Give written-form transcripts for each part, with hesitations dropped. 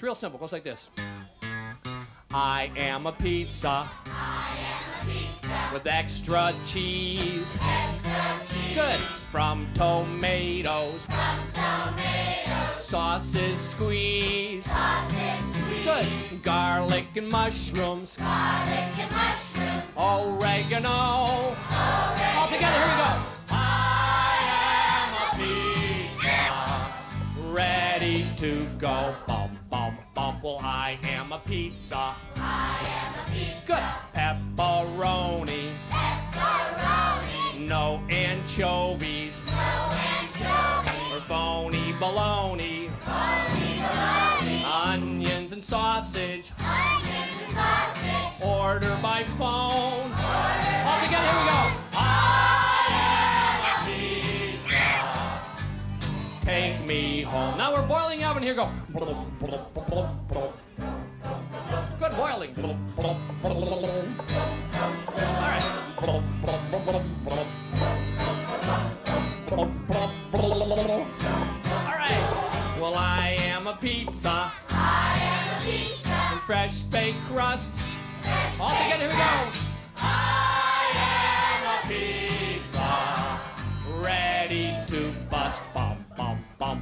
It's real simple. It goes like this. I am a pizza. I am a pizza. With extra cheese. Extra cheese. Good. From tomatoes. From tomatoes. Sauces squeezed. Sauces squeezed. Good. Garlic and mushrooms. Garlic and mushrooms. Oregano. Oregano. All together, here we go. Ready to go, bum, bum, bum. Well, I am a pizza. I am a pizza. Good. Pepperoni. Pepperoni. No anchovies. No anchovies. Or phony bologna. Phony bologna. Onions and sausage. Onions and sausage. Order by phone. Order all together, here we go. Take me home. Now we're boiling up in here. Go. Good boiling. All right. All right. Well, I am a pizza. I am a pizza. And fresh baked crust. Fresh all together. Here we go. I am a pizza. Ready to bust.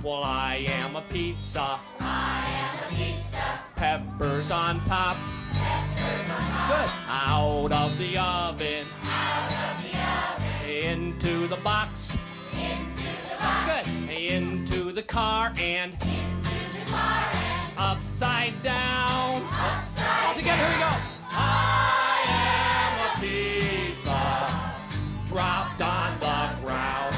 Well, I am a pizza. I am a pizza. Peppers on top. Peppers on top. Good. Out of the oven. Out of the oven. Into the box. Into the box. Good. Into the car and. Into the car and. Upside down. Upside down. All together, here we go. I am a pizza. Dropped on the ground.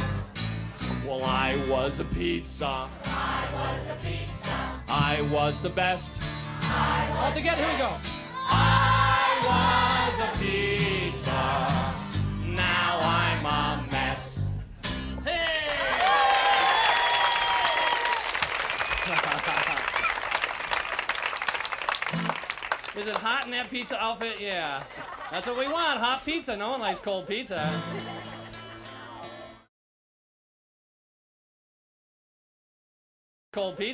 Well, I was a pizza. I was a pizza. I was the best. I was all together, here we go. I was a pizza. Now I'm a mess. Hey! Is it hot in that pizza outfit? Yeah. That's what we want, hot pizza. No one likes cold pizza. Cold pizza.